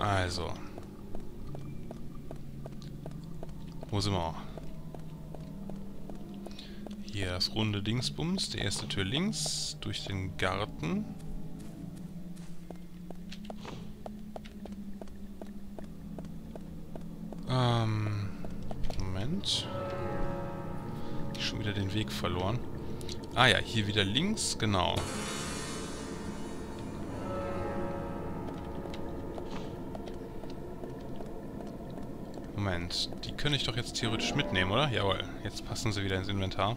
Also. Wo sind wir? Hier das runde Dingsbums. Die erste Tür links. Durch den Garten. Moment. Schon wieder den Weg verloren. Ah ja, hier wieder links. Genau. Moment, die könnte ich doch jetzt theoretisch mitnehmen, oder? Jawohl, jetzt passen sie wieder ins Inventar.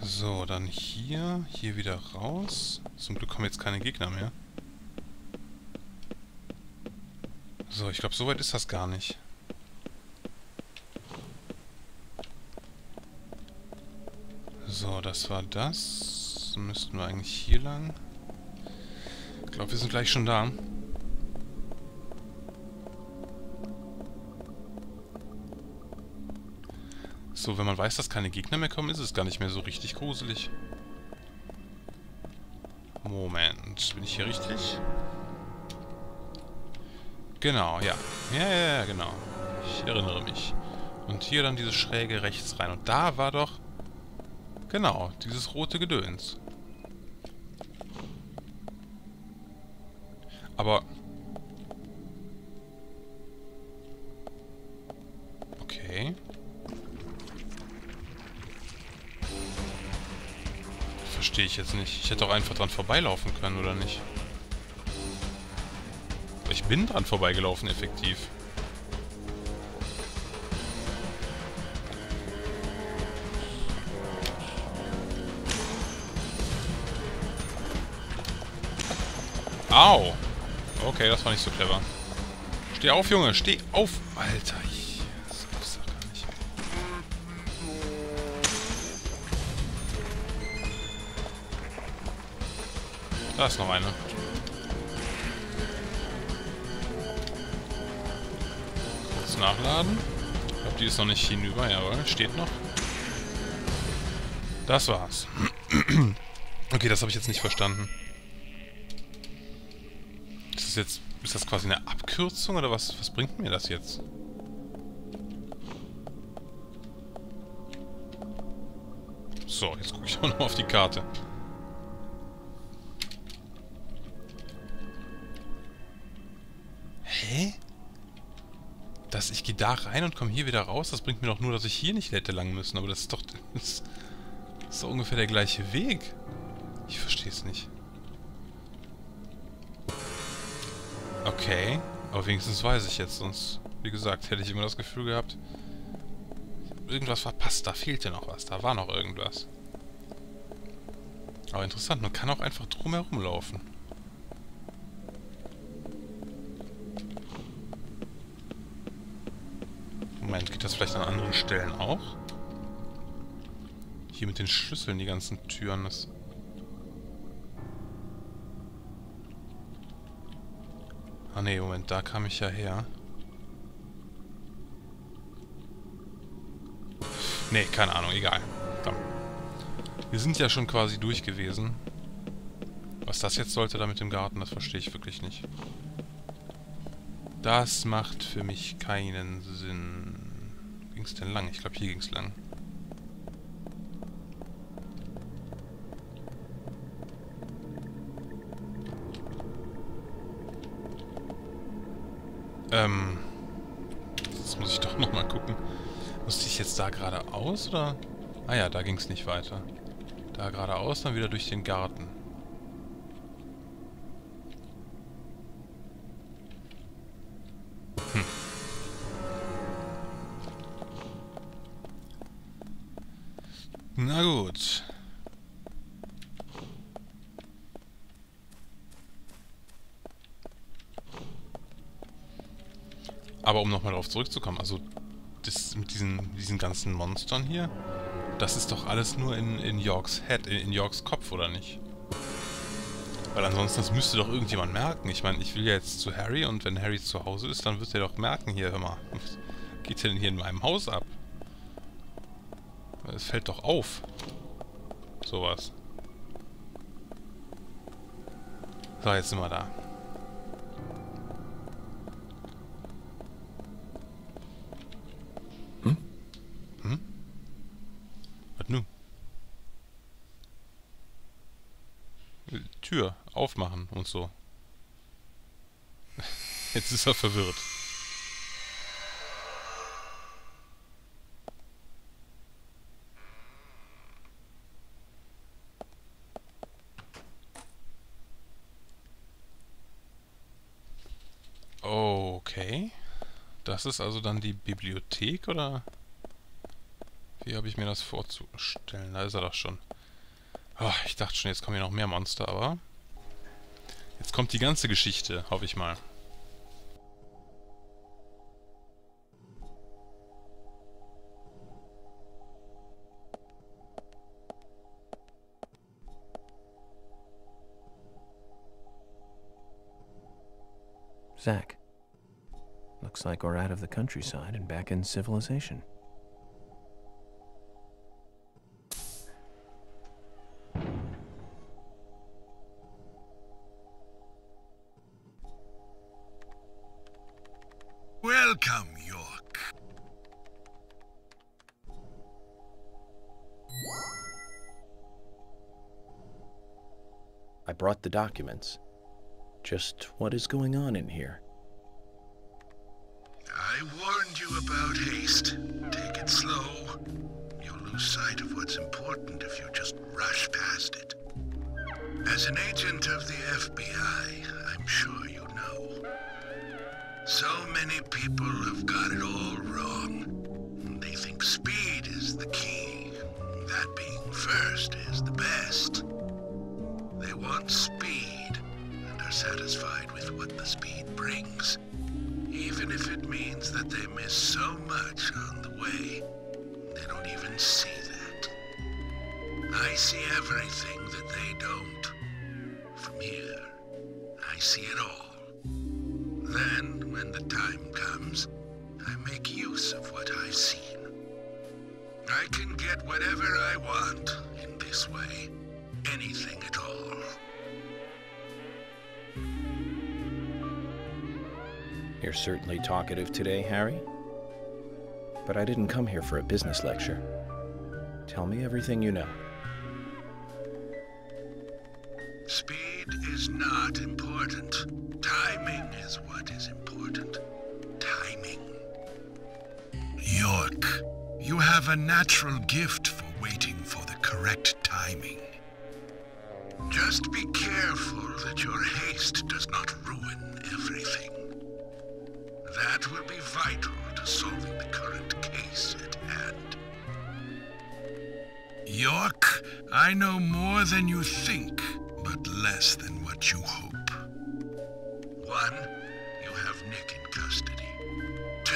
So, dann hier wieder raus. Zum Glück kommen jetzt keine Gegner mehr. So, ich glaube, so weit ist das gar nicht. So, das war das. Müssten wir eigentlich hier lang. Ich glaube, wir sind gleich schon da. So, wenn man weiß, dass keine Gegner mehr kommen, ist es gar nicht mehr so richtig gruselig. Moment, bin ich hier richtig? Genau, ja. Ja, genau. Ich erinnere mich. Und hier dann diese schräge rechts rein. Und da war doch... Genau, dieses rote Gedöns. Aber... Okay. Verstehe ich jetzt nicht. Ich hätte doch einfach dran vorbeilaufen können, oder nicht? Ich bin dran vorbeigelaufen, effektiv. Au! Okay, das war nicht so clever. Steh auf, Junge, steh auf! Alter, das gibt's doch gar nicht. Da ist noch eine. Kurz nachladen. Ich glaube, die ist noch nicht hinüber, jawohl. Steht noch. Das war's. Okay, das habe ich jetzt nicht verstanden. Jetzt, ist das quasi eine Abkürzung oder was bringt mir das jetzt? So, jetzt gucke ich auch noch auf die Karte. Hä? Dass ich gehe da rein und komme hier wieder raus, das bringt mir doch nur, dass ich hier nicht hätte lang müssen, aber das ist doch ungefähr der gleiche Weg. Ich verstehe es nicht. Okay, aber wenigstens weiß ich jetzt, sonst, wie gesagt, hätte ich immer das Gefühl gehabt, irgendwas verpasst, da fehlte noch was, da war noch irgendwas. Aber interessant, man kann auch einfach drumherum laufen. Moment, geht das vielleicht an anderen Stellen auch? Hier mit den Schlüsseln, die ganzen Türen, das... Ah ne, Moment, da kam ich ja her. Ne, keine Ahnung, egal. Komm. Wir sind ja schon quasi durch gewesen. Was das jetzt sollte da mit dem Garten, das verstehe ich wirklich nicht. Das macht für mich keinen Sinn. Wo ging's denn lang? Ich glaube, hier ging's lang. Jetzt muss ich doch nochmal gucken. Musste ich jetzt da geradeaus, oder? Ah ja, da ging es nicht weiter. Da geradeaus, dann wieder durch den Garten. Hm. Na gut. Aber um nochmal darauf zurückzukommen, also das mit diesen ganzen Monstern hier, das ist doch alles nur in Yorks Head, in Yorks Kopf, oder nicht? Weil ansonsten, das müsste doch irgendjemand merken. Ich meine, ich will ja jetzt zu Harry und wenn Harry zu Hause ist, dann wird er doch merken, hier, hör mal, was geht denn hier in meinem Haus ab? Es fällt doch auf. Sowas. So, jetzt sind wir da. Hm? Hm? Was nun? Tür aufmachen und so. Jetzt ist er verwirrt. Okay. Das ist also dann die Bibliothek, oder? Wie habe ich mir das vorzustellen? Da ist er doch schon. Oh, ich dachte schon, jetzt kommen hier noch mehr Monster, aber... Jetzt kommt die ganze Geschichte, hoffe ich mal. Zach. Looks like we're out of the countryside and back in civilization. Welcome, York. I brought the documents. Just what is going on in here? I warned you about haste. Take it slow. You'll lose sight of what's important if you just rush past it. As an agent of the FBI, I'm sure you know. So many people have got it all wrong. They think speed is the key. That being first is the best. They want speed and are satisfied with what the speed brings. Even if it means that they miss so much on the way, they don't even see that. I see everything that they don't. From here, I see it all. Then, when the time comes, I make use of what I've seen. I can get whatever I want in this way, anything at all. You're certainly talkative today, Harry. But I didn't come here for a business lecture. Tell me everything you know. Speed is not important. Timing is what is important. Timing. York, you have a natural gift for waiting for the correct timing. Just be careful that your haste does not ruin everything. That will be vital to solving the current case at hand. York, I know more than you think, but less than what you hope. 1, you have Nick in custody. 2,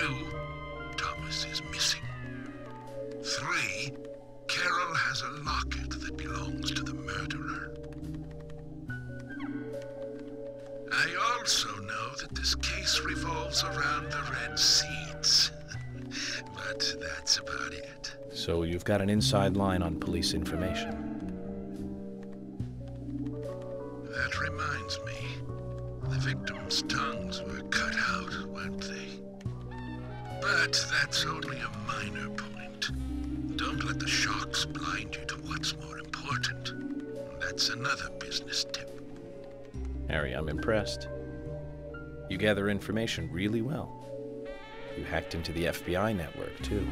Thomas is missing. 3, Carol has a locket that belongs to the murderer. I also know that this case revolves around the red seeds, but that's about it. So you've got an inside line on police information. That reminds me, the victims' tongues were cut out, weren't they? But that's only a minor point. Don't let the shocks blind you to what's more important. That's another business tip. Harry, I'm impressed. You gather information really well. You hacked into the FBI network, too.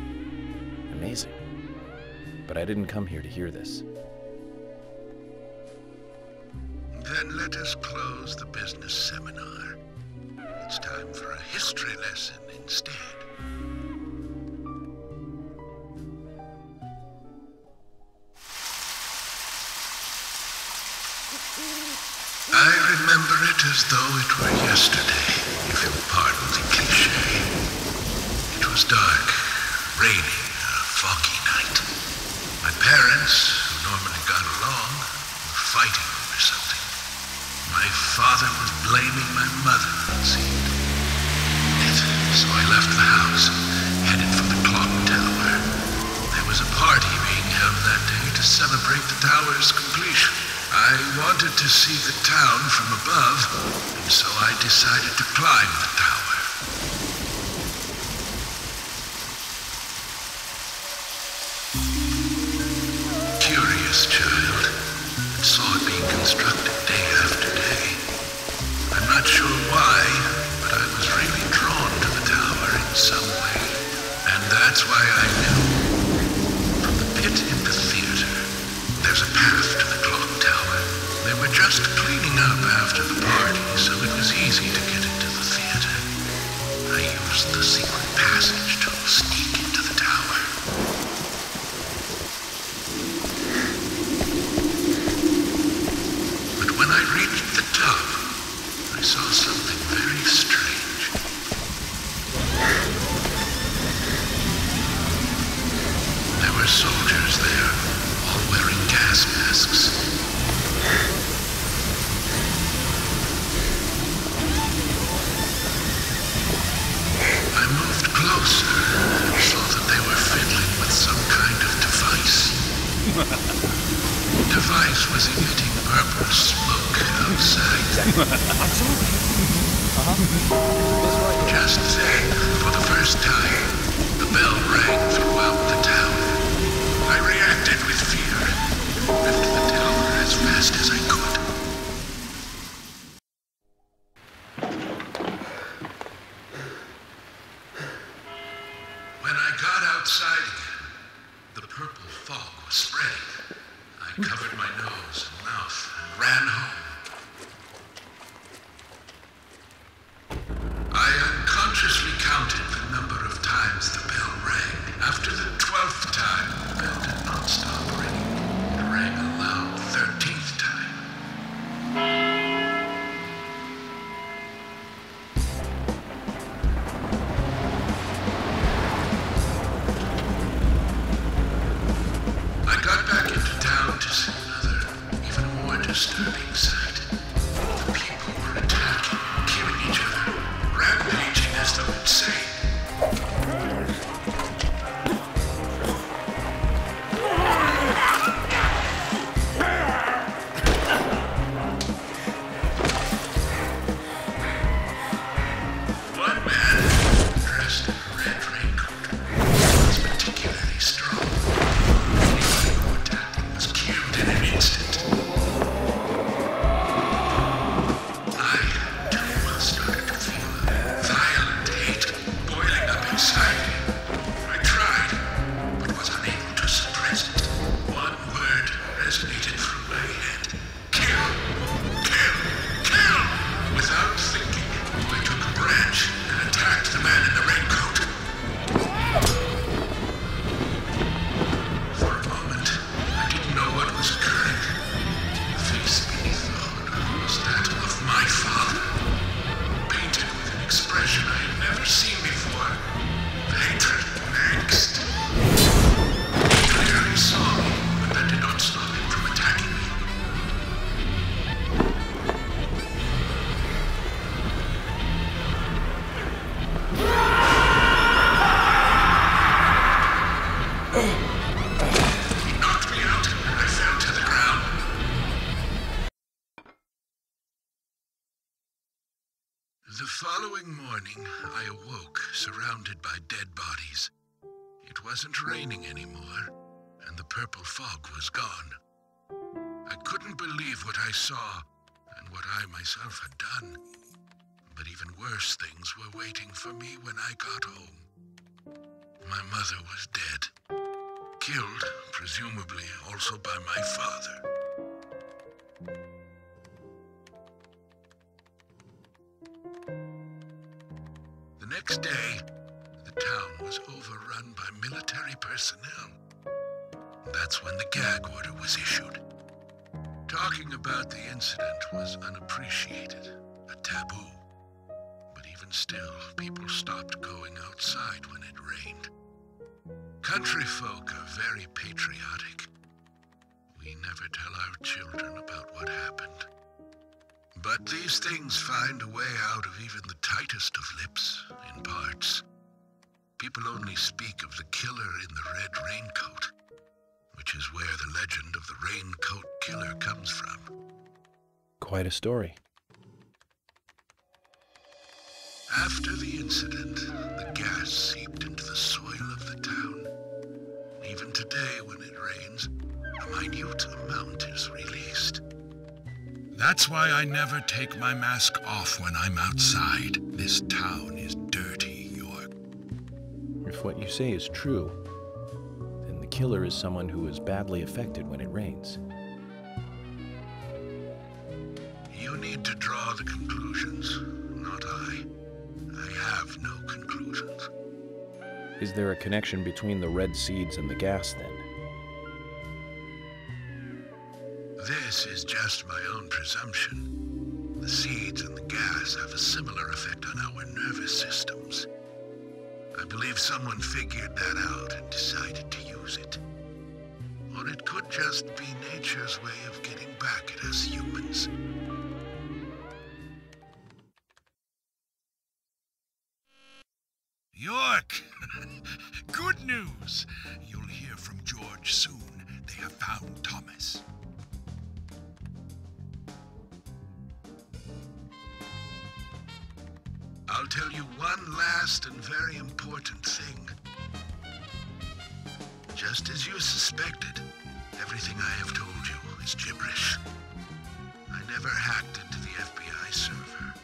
Amazing. But I didn't come here to hear this. Then let us close the business seminar. It's time for a history lesson instead. I remember it as though it were yesterday, if you'll pardon the cliché. It was dark, raining, a foggy night. My parents, who normally got along, were fighting over something. My father was blaming my mother, it seemed. So I left the house, headed for the clock tower. There was a party being held that day to celebrate the tower's completion. I wanted wanted to see the town from above, and so I decided to climb the tower. Curious child, and saw it being constructed day after day. I'm not sure why, but I was really drawn to the tower in some way, and that's why I knew. From the pit in the theater, there's a path to the clock tower. They were just cleaning up after the party, so it was easy to get into the theater. I used the secret passage to sneak into the tower. But when I reached the top, I saw something very strange. There were soldiers there, all wearing gas masks. I moved closer and saw that they were fiddling with some kind of device. The device was emitting purple smoke outside. Just then, for the first time, the bell rang throughout the town. I reacted with fear and left the tower as fast as I could. When I got outside again, the purple fog was spreading. I covered my nose and mouth and ran home. I unconsciously counted the number of times the bell rang. After the 12th time, the bell did not stop ringing. It rang a loud 13th time. I got back into town to see another, even more disturbing sight. The people were attacking, killing each other, rampaging as though insane. I awoke, surrounded by dead bodies. It wasn't raining anymore, and the purple fog was gone. I couldn't believe what I saw, and what I myself had done. But even worse things were waiting for me when I got home. My mother was dead. Killed, presumably, also by my father. Next day, the town was overrun by military personnel. That's when the gag order was issued. Talking about the incident was unappreciated, a taboo. But even still, people stopped going outside when it rained. Country folk are very patriotic. We never tell our children about what happened. But these things find a way out of even the tightest of lips, in parts. People only speak of the killer in the red raincoat, which is where the legend of the raincoat killer comes from. Quite a story. After the incident, the gas seeped into the soil of the town. Even today, when it rains, a minute amount is released. That's why I never take my mask off when I'm outside. This town is dirty, York. If what you say is true, then the killer is someone who is badly affected when it rains. You need to draw the conclusions, not I. I have no conclusions. Is there a connection between the red seeds and the gas, then? This is just my own presumption. The seeds and the gas have a similar effect on our nervous systems. I believe someone figured that out and decided to use it. Or it could just be nature's way of getting back at us humans. York! Good news! You'll hear from George soon. They have found Thomas. I'll tell you one last and very important thing. Just as you suspected, everything I have told you is gibberish. I never hacked into the FBI server,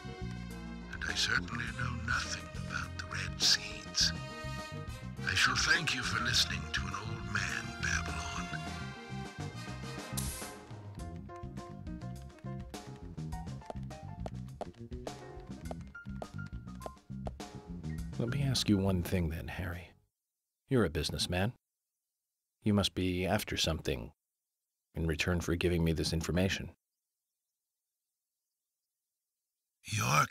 and I certainly know nothing about the red seeds. I shall thank you for listening to an old man babble on. Let me ask you one thing then, Harry. You're a businessman. You must be after something in return for giving me this information. York.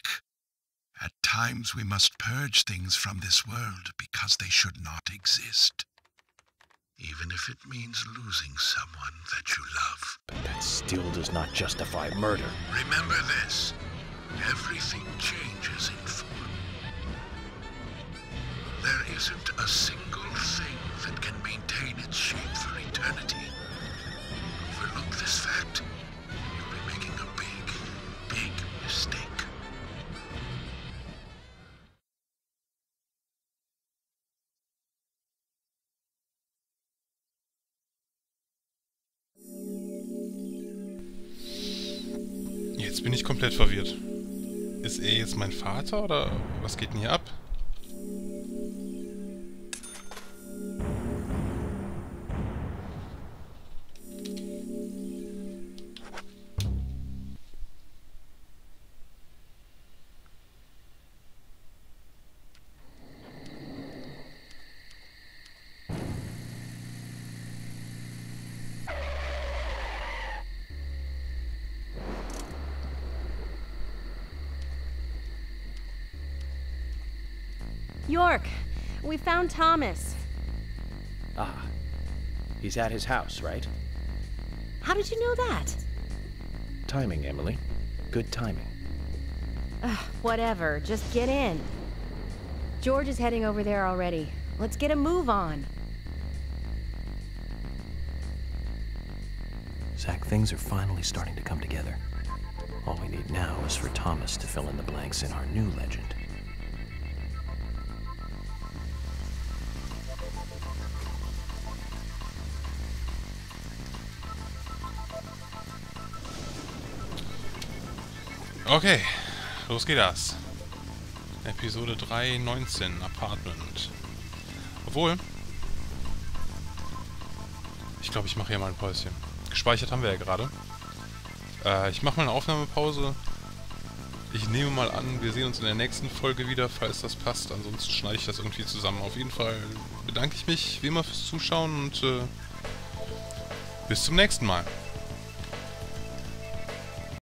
At times, we must purge things from this world because they should not exist. Even if it means losing someone that you love. But that still does not justify murder. Remember this. Everything changes in form. There isn't a single thing that can maintain its shape for eternity. Overlook this fact. You'll be making a big, big mistake. Jetzt bin ich komplett verwirrt. Ist jetzt mein Vater oder was geht denn hier ab? York, we found Thomas. Ah, he's at his house, right? How did you know that? Timing, Emily. Good timing. Whatever, just get in. George is heading over there already. Let's get a move on. Zach, things are finally starting to come together. All we need now is for Thomas to fill in the blanks in our new legend. Okay, los geht das. Episode 3, 19, Apartment. Obwohl, ich glaube, ich mache hier mal ein Päuschen. Gespeichert haben wir ja gerade. Ich mache mal eine Aufnahmepause. Ich nehme mal an, wir sehen uns in der nächsten Folge wieder, falls das passt. Ansonsten schneide ich das irgendwie zusammen. Auf jeden Fall bedanke ich mich wie immer fürs Zuschauen und bis zum nächsten Mal.